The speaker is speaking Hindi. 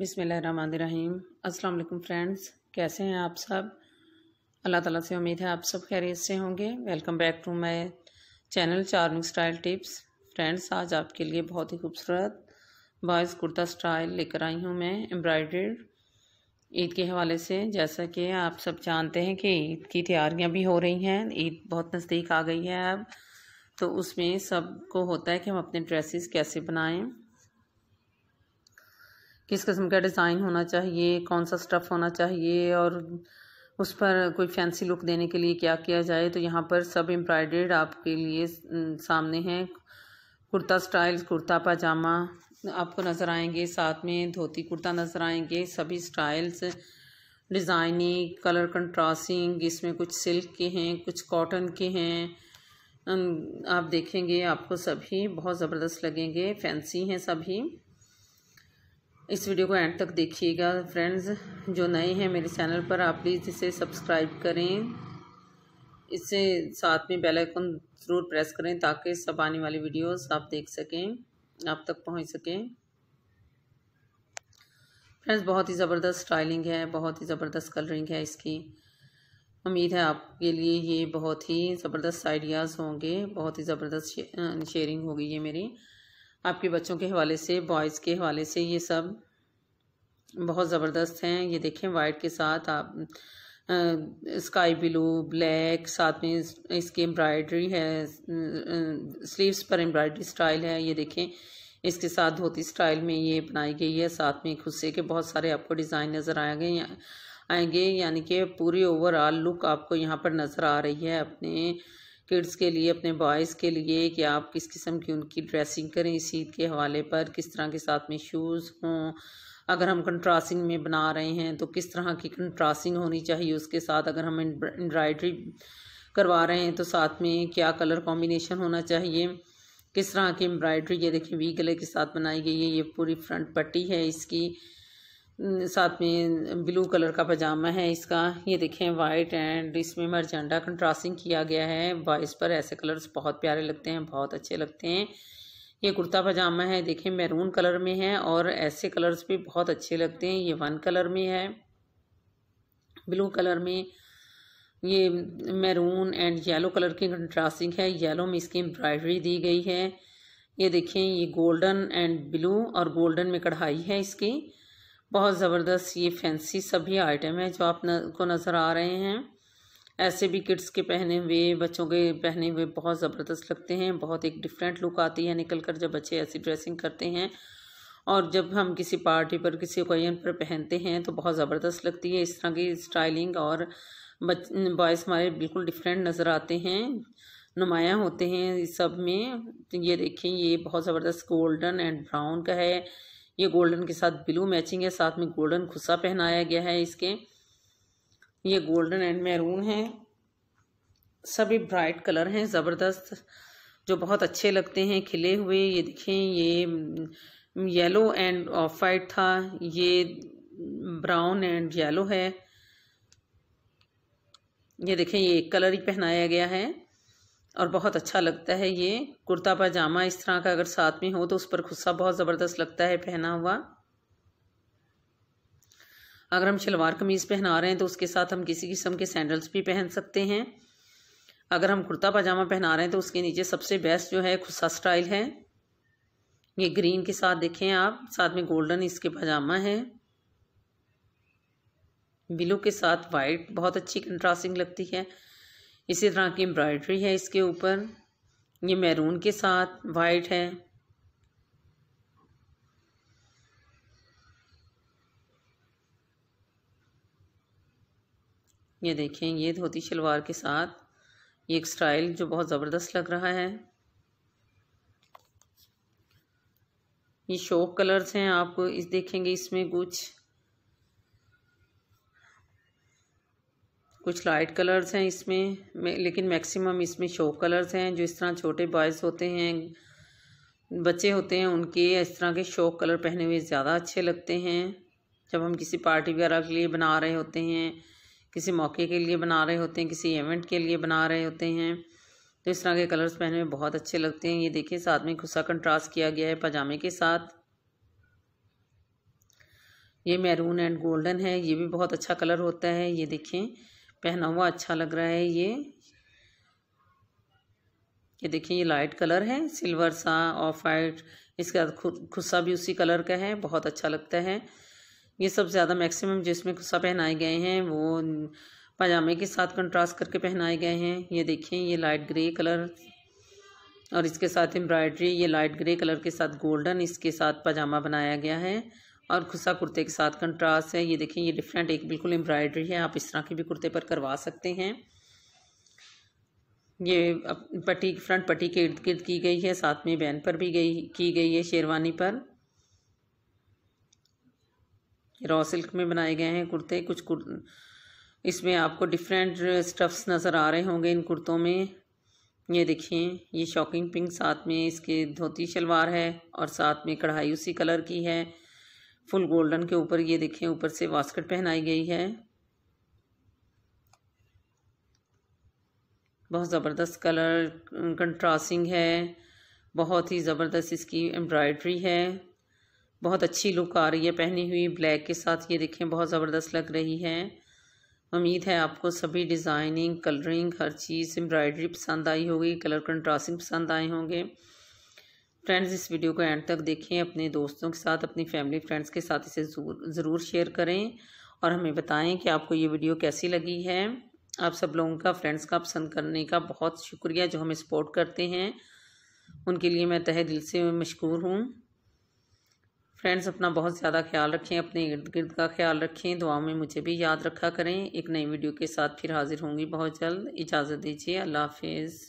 बिस्मिल्लाहिर्रहमानिर्रहीम। अस्सलाम वालेकुम फ्रेंड्स, कैसे हैं आप सब? अल्लाह ताला से उम्मीद है आप सब खैरियत से होंगे। Welcome back to my channel charming style tips. Friends, आज आपके लिए बहुत ही खूबसूरत बॉयज़ कुर्ता स्टाइल लेकर आई हूं मैं, एम्ब्रॉयडर्ड, ईद के हवाले से। जैसा कि आप सब जानते हैं कि ईद की तैयारियाँ भी हो रही हैं, ईद बहुत नज़दीक आ गई है अब तो। उसमें सबको होता है कि हम अपने ड्रेसेस कैसे बनाएँ, किस किस्म का डिज़ाइन होना चाहिए, कौन सा स्टफ़ होना चाहिए और उस पर कोई फैंसी लुक देने के लिए क्या किया जाए। तो यहाँ पर सब एम्ब्रॉयडर्ड आपके लिए सामने हैं। कुर्ता स्टाइल, कुर्ता पजामा आपको नज़र आएंगे, साथ में धोती कुर्ता नज़र आएंगे। सभी स्टाइल्स डिज़ाइनिंग, कलर कंट्रास्टिंग, इसमें कुछ सिल्क के हैं, कुछ कॉटन के हैं। आप देखेंगे आपको सभी बहुत ज़बरदस्त लगेंगे, फैंसी हैं सभी। इस वीडियो को एंड तक देखिएगा। फ्रेंड्स, जो नए हैं मेरे चैनल पर, आप प्लीज़ इसे सब्सक्राइब करें, इससे साथ में बेल आइकन ज़रूर प्रेस करें ताकि सब आने वाली वीडियोस आप देख सकें, आप तक पहुंच सकें। फ्रेंड्स, बहुत ही ज़बरदस्त स्टाइलिंग है, बहुत ही ज़बरदस्त कलरिंग है इसकी। उम्मीद है आपके लिए ये बहुत ही ज़बरदस्त आइडियाज़ होंगे, बहुत ही ज़बरदस्त शेयरिंग होगी ये मेरी आपके बच्चों के हवाले से, बॉयज़ के हवाले से। ये सब बहुत ज़बरदस्त हैं। ये देखें, वाइट के साथ आप स्काई ब्लू, ब्लैक, साथ में इसकी एम्ब्रॉयडरी है, स्लीव्स पर एम्ब्रॉयडरी स्टाइल है। ये देखें, इसके साथ धोती स्टाइल में ये बनाई गई है। साथ में खुस्से के बहुत सारे आपको डिज़ाइन नज़र आएंगे, यानी कि पूरी ओवरऑल लुक आपको यहाँ पर नज़र आ रही है अपने किड्स के लिए, अपने बॉयज़ के लिए, कि आप किस किस्म की उनकी ड्रेसिंग करें इस ईद के हवाले पर, किस तरह के साथ में शूज़ हों। अगर हम कंट्रास्टिंग में बना रहे हैं तो किस तरह की कंट्रास्टिंग होनी चाहिए उसके साथ। अगर हम एम्ब्रॉयडरी करवा रहे हैं तो साथ में क्या कलर कॉम्बिनेशन होना चाहिए, किस तरह की एम्ब्रॉयडरी। ये देखिए, वी गले के साथ बनाई गई है, ये पूरी फ्रंट पट्टी है इसकी। साथ में ब्लू कलर का पजामा है इसका। ये देखें, वाइट एंड इसमें मर्जेंडा कंट्रास्टिंग किया गया है। बॉयज़ पर ऐसे कलर्स बहुत प्यारे लगते हैं, बहुत अच्छे लगते हैं। ये कुर्ता पजामा है, देखें मैरून कलर में है और ऐसे कलर्स भी बहुत अच्छे लगते हैं। ये वन कलर में है, ब्लू कलर में, ये मैरून एंड येलो कलर की कंट्रास्टिंग है। येलो में इसकी एम्ब्रॉयडरी दी गई है। ये देखें, ये गोल्डन एंड ब्लू और गोल्डन में कढ़ाई है इसकी। बहुत ज़बरदस्त ये फैंसी सभी आइटम है जो आप को नज़र आ रहे हैं। ऐसे भी किड्स के पहने हुए, बच्चों के पहने हुए बहुत ज़बरदस्त लगते हैं। बहुत एक डिफरेंट लुक आती है निकल कर जब बच्चे ऐसी ड्रेसिंग करते हैं, और जब हम किसी पार्टी पर, किसी ओकेजन पर पहनते हैं तो बहुत ज़बरदस्त लगती है इस तरह की स्टाइलिंग। और बॉयज़ हमारे बिल्कुल डिफरेंट नज़र आते हैं, नुमायाँ होते हैं इस सब में। ये देखें, ये बहुत ज़बरदस्त गोल्डन एंड ब्राउन का है। ये गोल्डन के साथ ब्लू मैचिंग है, साथ में गोल्डन खुस्सा पहनाया गया है इसके। ये गोल्डन एंड मैरून है, सभी ब्राइट कलर हैं ज़बरदस्त, जो बहुत अच्छे लगते हैं खिले हुए। ये देखें, ये येलो एंड ऑफ वाइट था, ये ब्राउन एंड येलो है। ये देखें, ये एक कलर ही पहनाया गया है और बहुत अच्छा लगता है। ये कुर्ता पजामा इस तरह का अगर साथ में हो तो उस पर खुस्सा बहुत ज़बरदस्त लगता है पहना हुआ। अगर हम शलवार कमीज़ पहना रहे हैं तो उसके साथ हम किसी किस्म के सैंडल्स भी पहन सकते हैं। अगर हम कुर्ता पजामा पहना रहे हैं तो उसके नीचे सबसे बेस्ट जो है खुस्सा स्टाइल है। ये ग्रीन के साथ देखें आप, साथ में गोल्डन इसके पजामा है, ब्लू के साथ वाइट, बहुत अच्छी कंट्रास्टिंग लगती है। इसी तरह की एम्ब्रॉयडरी है इसके ऊपर। ये मैरून के साथ वाइट है। ये देखें, ये धोती शलवार के साथ ये एक स्टाइल जो बहुत ज़बरदस्त लग रहा है। ये शॉक कलर्स हैं, आप इस देखेंगे इसमें कुछ लाइट कलर्स हैं इसमें, लेकिन मैक्सिमम इसमें शो कलर्स हैं, जो इस तरह छोटे बॉयज़ होते हैं, बच्चे होते हैं, उनके इस तरह के शो कलर पहने हुए ज़्यादा अच्छे लगते हैं। जब हम किसी पार्टी वगैरह के लिए बना रहे होते हैं, किसी मौके के लिए बना रहे होते हैं, किसी इवेंट के लिए बना रहे होते हैं तो इस तरह के कलर्स पहने हुए बहुत अच्छे लगते हैं। ये देखिए, साथ में खुस्सा कंट्रास्ट किया गया है पजामे के साथ। ये मैरून एंड गोल्डन है, ये भी बहुत अच्छा कलर होता है। ये देखें पहना हुआ अच्छा लग रहा है। ये देखिए ये लाइट कलर है, सिल्वर सा, ऑफ वाइट, इसके बाद खुस्सा भी उसी कलर का है, बहुत अच्छा लगता है। ये सब ज़्यादा मैक्सिमम जिसमें खुस्सा पहनाए गए हैं वो पजामे के साथ कंट्रास्ट करके पहनाए गए हैं। ये देखें ये लाइट ग्रे कलर और इसके साथ एम्ब्रॉयडरी, ये लाइट ग्रे कलर के साथ गोल्डन, इसके साथ पजामा बनाया गया है और खुस्सा कुर्ते के साथ कंट्रास्ट है। ये देखें ये डिफरेंट एक बिल्कुल एम्ब्रॉयडरी है, आप इस तरह के भी कुर्ते पर करवा सकते हैं। ये पट्टी फ्रंट पट्टी के इर्द गिर्द की गई है, साथ में बैन पर भी की गई है। शेरवानी पर रॉ सिल्क में बनाए गए हैं कुर्ते। इसमें आपको डिफरेंट स्टफ्स नज़र आ रहे होंगे इन कुर्तों में। ये देखिए ये शॉकिंग पिंक, साथ में इसके धोती शलवार है और साथ में कढ़ाई उसी कलर की है। फुल गोल्डन के ऊपर ये देखें ऊपर से वास्कट पहनाई गई है। बहुत ज़बरदस्त कलर कंट्रास्टिंग है, बहुत ही ज़बरदस्त इसकी एम्ब्रॉयडरी है, बहुत अच्छी लुक आ रही है पहनी हुई ब्लैक के साथ। ये देखें बहुत ज़बरदस्त लग रही है। उम्मीद है आपको सभी डिज़ाइनिंग, कलरिंग, हर चीज़, एम्ब्रॉयडरी पसंद आई होगी, कलर कंट्रास्टिंग पसंद आए होंगे। फ्रेंड्स इस वीडियो को एंड तक देखें, अपने दोस्तों के साथ, अपनी फैमिली फ्रेंड्स के साथ इसे ज़रूर शेयर करें और हमें बताएं कि आपको ये वीडियो कैसी लगी है। आप सब लोगों का, फ्रेंड्स का पसंद करने का बहुत शुक्रिया, जो हमें सपोर्ट करते हैं उनके लिए मैं तहे दिल से मशकूर हूँ। फ्रेंड्स अपना बहुत ज़्यादा ख्याल रखें, अपने इर्द गिर्द का ख्याल रखें, दुआ में मुझे भी याद रखा करें। एक नई वीडियो के साथ फिर हाज़िर होंगी बहुत जल्द। इजाज़त दीजिए, अल्लाह हाफिज़।